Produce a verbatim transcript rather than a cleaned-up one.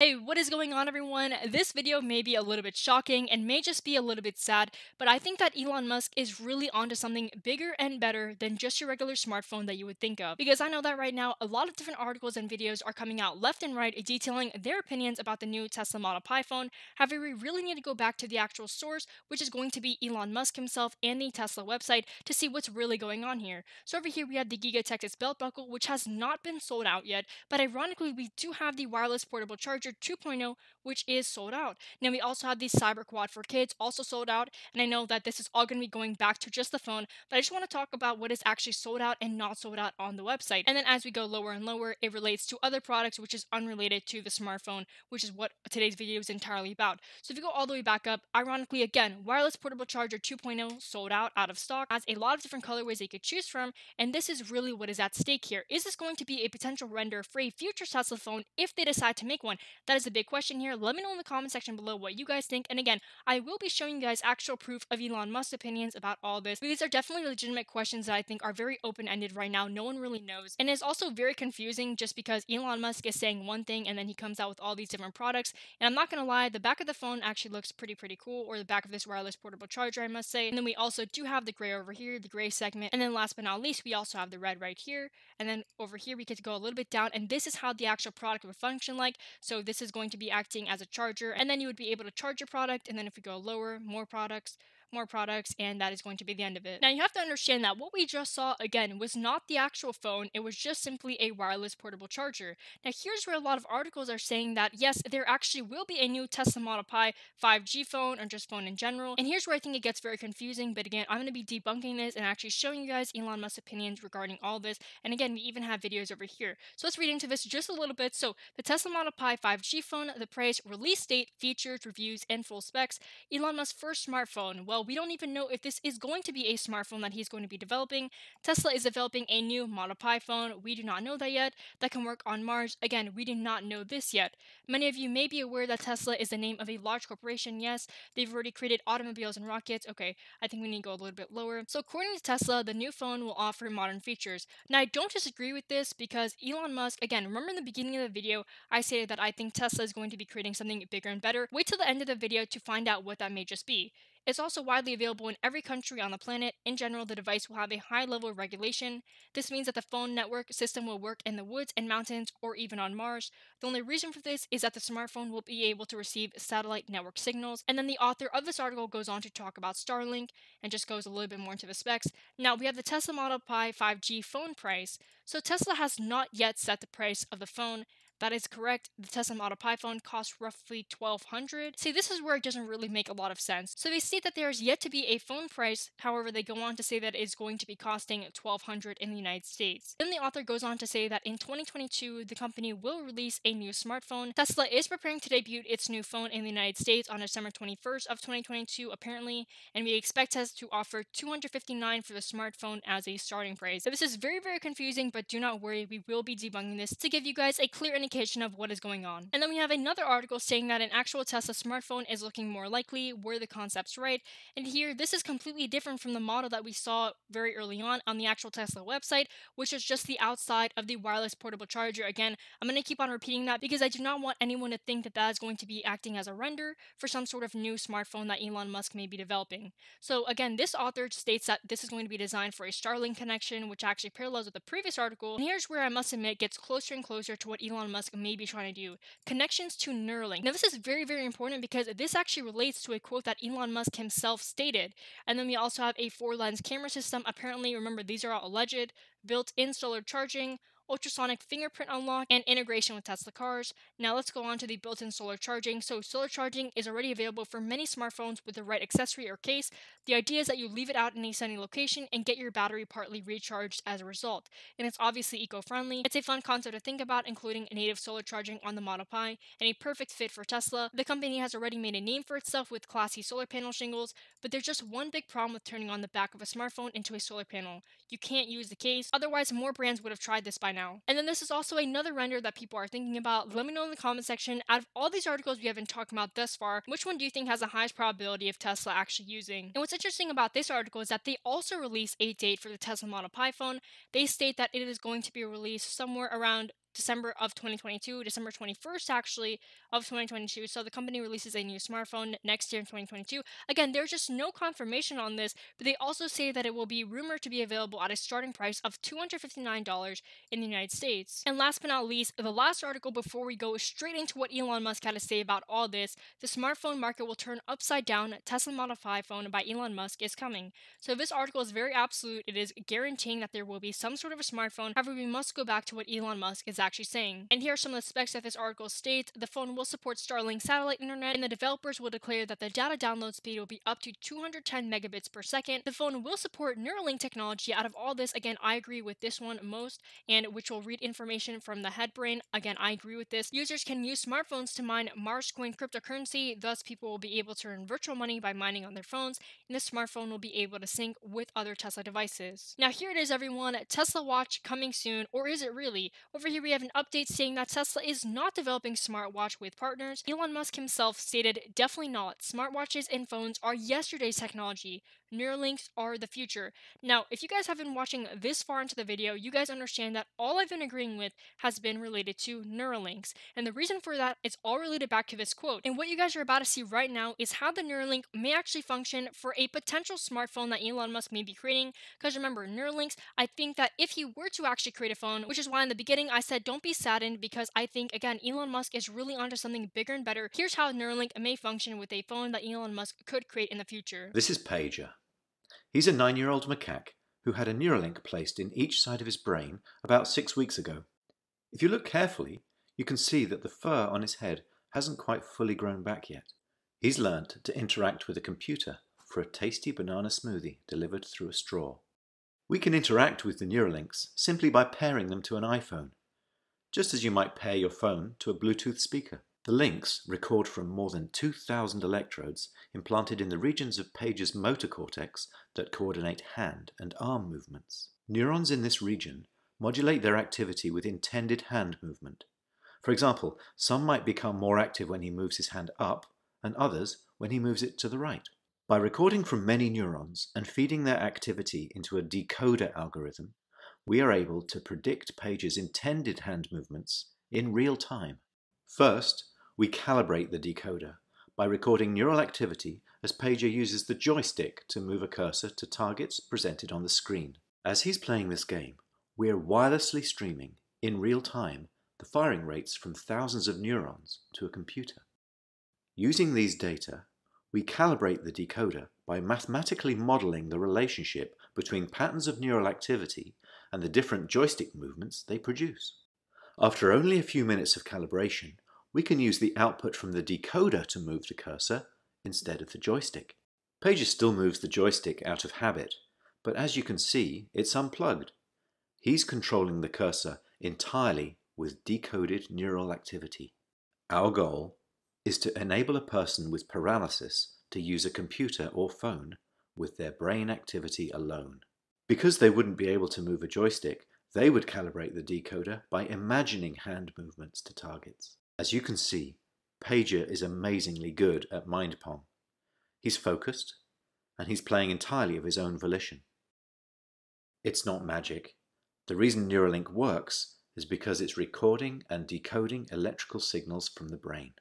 Hey, what is going on, everyone? This video may be a little bit shocking and may just be a little bit sad, but I think that Elon Musk is really onto something bigger and better than just your regular smartphone that you would think of. Because I know that right now, a lot of different articles and videos are coming out left and right detailing their opinions about the new Tesla Model Pi phone. However, we really need to go back to the actual source, which is going to be Elon Musk himself and the Tesla website to see what's really going on here. So over here, we have the Giga Texas belt buckle, which has not been sold out yet, but ironically, we do have the wireless portable charger two point oh, which is sold out. Now we also have the Cyber Quad for kids, also sold out, and I know that this is all going to be going back to just the phone, but I just want to talk about what is actually sold out and not sold out on the website. And then as we go lower and lower, it relates to other products which is unrelated to the smartphone, which is what today's video is entirely about. So if you go all the way back up, ironically again, wireless portable charger two point oh sold out, out of stock, has a lot of different colorways that you could choose from, and this is really what is at stake here. Is this going to be a potential render for a future Tesla phone if they decide to make one? That is a big question here. Let me know in the comment section below what you guys think. And again, I will be showing you guys actual proof of Elon Musk's opinions about all this. These are definitely legitimate questions that I think are very open-ended right now. No one really knows. And it's also very confusing just because Elon Musk is saying one thing and then he comes out with all these different products. And I'm not going to lie, the back of the phone actually looks pretty, pretty cool, or the back of this wireless portable charger, I must say. And then we also do have the gray over here, the gray segment. And then last but not least, we also have the red right here. And then over here, we get to go a little bit down. And this is how the actual product would function like. So So this is going to be acting as a charger, and then you would be able to charge your product, and then if we go lower, more products, more products, and that is going to be the end of it. Now you have to understand that what we just saw again was not the actual phone, it was just simply a wireless portable charger. Now here's where a lot of articles are saying that yes, there actually will be a new Tesla Model Pi five G phone or just phone in general, and here's where I think it gets very confusing, but again, I'm going to be debunking this and actually showing you guys Elon Musk's opinions regarding all this, and again, we even have videos over here. So let's read into this just a little bit. So the Tesla Model Pi five G phone, the price, release date, features, reviews, and full specs. Elon Musk's first smartphone. Well, we don't even know if this is going to be a smartphone that he's going to be developing. Tesla is developing a new Model Pi phone. We do not know that yet. That can work on Mars. Again, we do not know this yet. Many of you may be aware that Tesla is the name of a large corporation. Yes, they've already created automobiles and rockets. Okay, I think we need to go a little bit lower. So according to Tesla, the new phone will offer modern features. Now, I don't disagree with this because Elon Musk, again, remember in the beginning of the video, I stated that I think Tesla is going to be creating something bigger and better. Wait till the end of the video to find out what that may just be. It's also widely available in every country on the planet. In general, the device will have a high level of regulation. This means that the phone network system will work in the woods and mountains or even on Mars. The only reason for this is that the smartphone will be able to receive satellite network signals. And then the author of this article goes on to talk about Starlink and just goes a little bit more into the specs. Now we have the Tesla Model Pi five G phone price. So Tesla has not yet set the price of the phone. That is correct. The Tesla Model Pi phone costs roughly twelve hundred dollars. See, this is where it doesn't really make a lot of sense. So they state that there is yet to be a phone price. However, they go on to say that it's going to be costing twelve hundred dollars in the United States. Then the author goes on to say that in twenty twenty-two, the company will release a new smartphone. Tesla is preparing to debut its new phone in the United States on December twenty-first of twenty twenty-two, apparently, and we expect Tesla to offer two hundred fifty-nine dollars for the smartphone as a starting price. So this is very, very confusing, but do not worry. We will be debunking this to give you guys a clear indication of what is going on. And then we have another article saying that an actual Tesla smartphone is looking more likely. Were the concepts right? And here, this is completely different from the model that we saw very early on on the actual Tesla website, which is just the outside of the wireless portable charger. Again, I'm going to keep on repeating that because I do not want anyone to think that that is going to be acting as a render for some sort of new smartphone that Elon Musk may be developing. So again, this author states that this is going to be designed for a Starlink connection, which actually parallels with the previous article. And here's where I must admit gets closer and closer to what Elon Musk Musk may be trying to do. Connections to Neuralink. Now this is very, very important because this actually relates to a quote that Elon Musk himself stated. And then we also have a four lens camera system. Apparently, remember, these are all alleged, built-in solar charging, ultrasonic fingerprint unlock, and integration with Tesla cars. Now let's go on to the built-in solar charging. So solar charging is already available for many smartphones with the right accessory or case. The idea is that you leave it out in a sunny location and get your battery partly recharged as a result. And it's obviously eco-friendly. It's a fun concept to think about, including native solar charging on the Model Pi, and a perfect fit for Tesla. The company has already made a name for itself with classy solar panel shingles, but there's just one big problem with turning on the back of a smartphone into a solar panel. You can't use the case, otherwise more brands would have tried this by now. Now. And then this is also another render that people are thinking about. Let me know in the comment section, out of all these articles we have been talking about thus far, which one do you think has the highest probability of Tesla actually using? And what's interesting about this article is that they also release a date for the Tesla Model Pi phone. They state that it is going to be released somewhere around December of twenty twenty-two, December twenty-first, actually, of twenty twenty-two. So the company releases a new smartphone next year in twenty twenty-two. Again, there's just no confirmation on this, but they also say that it will be rumored to be available at a starting price of two hundred fifty-nine dollars in the United States. And last but not least, the last article before we go straight into what Elon Musk had to say about all this, the smartphone market will turn upside down. Tesla Model Pi phone by Elon Musk is coming. So this article is very absolute. It is guaranteeing that there will be some sort of a smartphone. However, we must go back to what Elon Musk is actually saying. And here are some of the specs that this article states. The phone will support Starlink satellite internet, and the developers will declare that the data download speed will be up to two hundred ten megabits per second. The phone will support Neuralink technology. Out of all this, again, I agree with this one most, and which will read information from the head brain. Again, I agree with this. Users can use smartphones to mine Marshcoin cryptocurrency. Thus, people will be able to earn virtual money by mining on their phones, and the smartphone will be able to sync with other Tesla devices. Now, here it is, everyone. Tesla Watch coming soon, or is it really? Over here, we have an update saying that Tesla is not developing smartwatch with partners. Elon Musk himself stated, definitely not. Smartwatches and phones are yesterday's technology. Neuralinks are the future. Now, if you guys have been watching this far into the video, you guys understand that all I've been agreeing with has been related to Neuralinks. And the reason for that is all related back to this quote. And what you guys are about to see right now is how the Neuralink may actually function for a potential smartphone that Elon Musk may be creating. Because remember, Neuralinks, I think that if he were to actually create a phone, which is why in the beginning I said don't be saddened, because I think, again, Elon Musk is really onto something bigger and better. Here's how Neuralink may function with a phone that Elon Musk could create in the future. This is Page. He's a nine-year-old macaque who had a Neuralink placed in each side of his brain about six weeks ago. If you look carefully, you can see that the fur on his head hasn't quite fully grown back yet. He's learnt to interact with a computer for a tasty banana smoothie delivered through a straw. We can interact with the Neuralinks simply by pairing them to an iPhone, just as you might pair your phone to a Bluetooth speaker. The links record from more than two thousand electrodes implanted in the regions of Page's motor cortex that coordinate hand and arm movements. Neurons in this region modulate their activity with intended hand movement. For example, some might become more active when he moves his hand up, and others when he moves it to the right. By recording from many neurons and feeding their activity into a decoder algorithm, we are able to predict Page's intended hand movements in real time. First, we calibrate the decoder by recording neural activity as Pager uses the joystick to move a cursor to targets presented on the screen. As he's playing this game, we're wirelessly streaming, in real time, the firing rates from thousands of neurons to a computer. Using these data, we calibrate the decoder by mathematically modeling the relationship between patterns of neural activity and the different joystick movements they produce. After only a few minutes of calibration, we can use the output from the decoder to move the cursor instead of the joystick. Pager still moves the joystick out of habit, but as you can see, it's unplugged. He's controlling the cursor entirely with decoded neural activity. Our goal is to enable a person with paralysis to use a computer or phone with their brain activity alone. Because they wouldn't be able to move a joystick, they would calibrate the decoder by imagining hand movements to targets. As you can see, Pager is amazingly good at mind pong. He's focused, and he's playing entirely of his own volition. It's not magic. The reason Neuralink works is because it's recording and decoding electrical signals from the brain.